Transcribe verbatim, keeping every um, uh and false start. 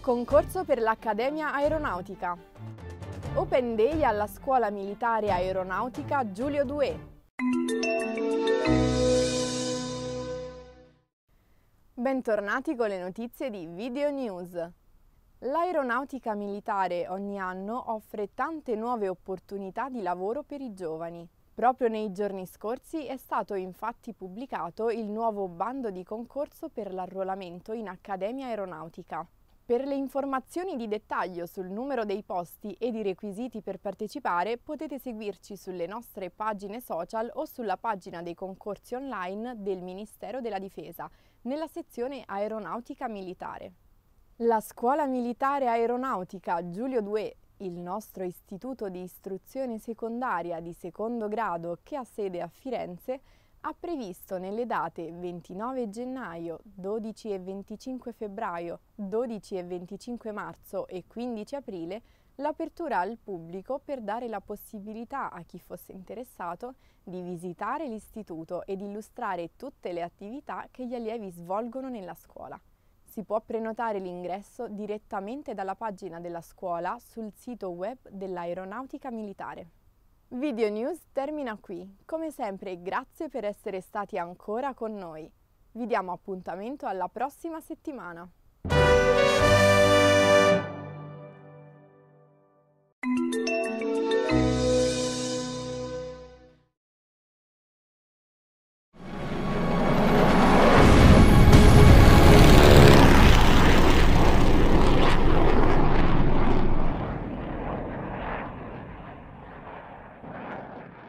Concorso per l'Accademia Aeronautica. Open Day alla Scuola Militare Aeronautica Giulio Doué. Bentornati con le notizie di Videonews. L'aeronautica militare ogni anno offre tante nuove opportunità di lavoro per i giovani. Proprio nei giorni scorsi è stato infatti pubblicato il nuovo bando di concorso per l'arruolamento in Accademia Aeronautica. Per le informazioni di dettaglio sul numero dei posti ed i requisiti per partecipare potete seguirci sulle nostre pagine social o sulla pagina dei concorsi online del Ministero della Difesa, nella sezione Aeronautica Militare. La Scuola Militare Aeronautica Giulio Doué, il nostro istituto di istruzione secondaria di secondo grado che ha sede a Firenze, ha previsto nelle date ventinove gennaio, dodici e venticinque febbraio, dodici e venticinque marzo e quindici aprile l'apertura al pubblico per dare la possibilità a chi fosse interessato di visitare l'istituto ed illustrare tutte le attività che gli allievi svolgono nella scuola. Si può prenotare l'ingresso direttamente dalla pagina della scuola sul sito web dell'Aeronautica Militare. Video News termina qui. Come sempre, grazie per essere stati ancora con noi. Vi diamo appuntamento alla prossima settimana.